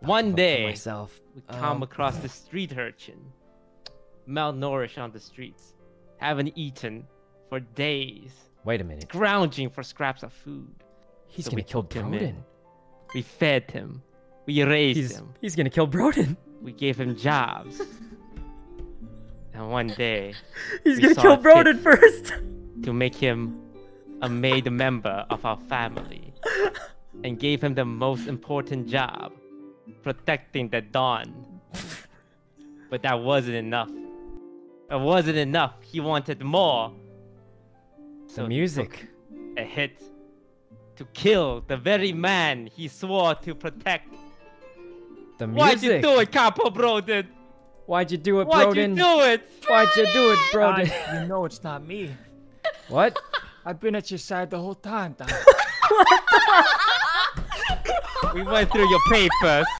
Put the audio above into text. One day, myself. We come across the street urchin, malnourished on the streets, haven't eaten for days. Wait a minute. Scrounging for scraps of food. He's gonna kill Broden. We fed him. We raised him. He's gonna kill Broden. We gave him jobs. And one day, he's gonna kill Broden first. To make him a made member of our family, and gave him the most important job, protecting the Dawn. But that wasn't enough. It wasn't enough. He wanted more. So the music. A hit to kill the very man he swore to protect. The music. Why'd you do it, Capo Broden? Why'd you do it, Broden? Why'd you do it? Why'd you do it, Broden? You know it's not me. What? I've been at your side the whole time, Don. We went through your papers.